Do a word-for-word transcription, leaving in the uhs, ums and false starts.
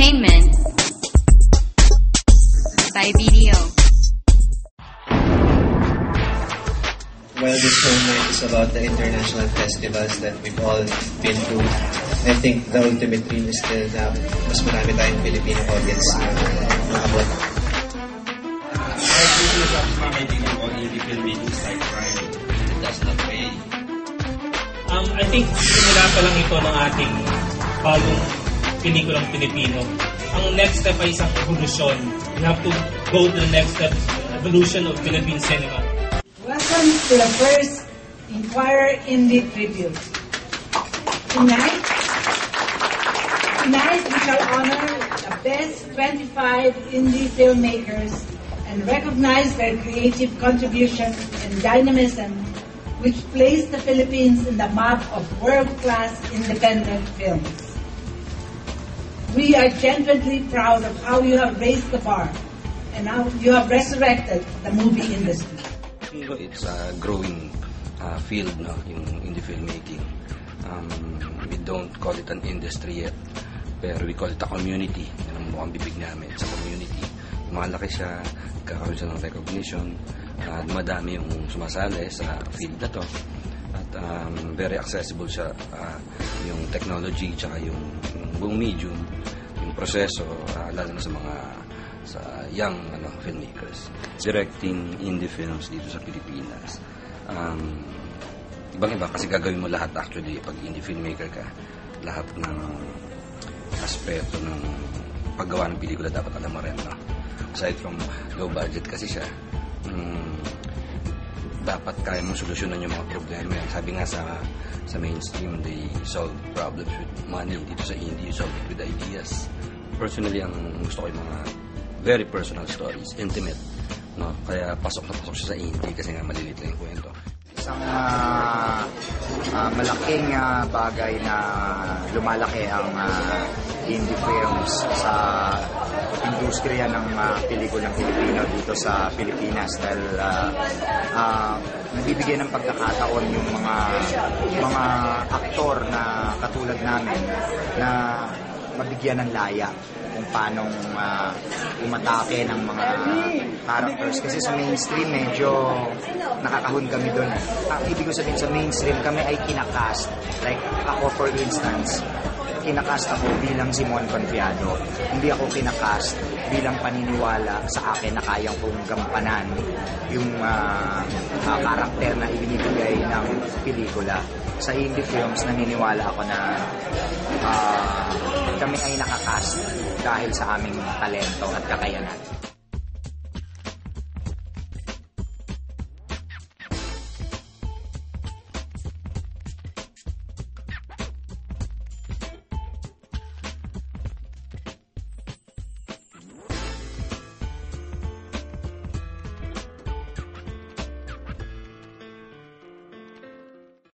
Entertainment by Video. Well, this whole night is about the international festivals that we've all been to. I think the ultimate dream is still na mas marami tayong Filipino audience na maabot. I think it's a marketing of all Filipino meetings like Friday. It does not pay. Um, I think simula pa lang ito ng ating bagong pelikulang Pilipino. Ang next step ay isang evolution. We have to go to the next step, evolution of Philippine cinema. Welcome to the first Inquirer Indie Tribute. Tonight, tonight we shall honor the best twenty-five indie filmmakers and recognize their creative contribution and dynamism, which placed the Philippines in the map of world-class independent films. We are genuinely proud of how you have raised the bar and how you have resurrected the movie industry. It's a growing uh, field no, in, in the filmmaking. Um, we don't call it an industry yet, pero we call it a community. Yan ang mukhang bibig namin sa community. Malaki siya, kakaroon siya ng recognition, at uh, madami yung sumasali sa field na to. At um, very accessible siya uh, yung technology tsaka yung, yung buong medium, yung proseso, uh, lalo na sa mga sa young ano, filmmakers. Directing indie films dito sa Pilipinas, um, ibang-iba kasi gagawin mo lahat actually pag indie filmmaker ka. Lahat ng aspeto ng paggawa ng pelikula dapat alam mo rin. No? Aside from low budget kasi siya, um, dapat kaya mong solusyonan yung mga problema. Sabi nga sa sa mainstream, they solve problems with money. Dito sa indie, you solve it with ideas. Personally, ang gusto ko yung mga very personal stories, intimate. No? Kaya pasok na pasok siya sa indie kasi nga malilit lang yung kwento. Isang uh, uh, malaking uh, bagay na lumalaki ang uh, indie films sa industriya ng uh, pelikulang Pilipino dito sa Pilipinas dahil uh, uh, nabibigyan ng pagkakataon yung mga mga aktor na katulad namin na mabigyan ng laya kung paano uh, umatake ng mga characters. Kasi sa mainstream, medyo nakakahon kami doon. Ang ibig ko sabihin, sa mainstream kami ay kinakast. Like ako, for instance, kinakast ako bilang Simon Confiado. Hindi ako kinakast bilang paniniwala sa akin na kayang kong gampanan yung uh, uh, karakter na ibinibigay ng pelikula. Sa indie films, naniniwala ako na uh, kami ay nakakast dahil sa aming talento at kakayanan.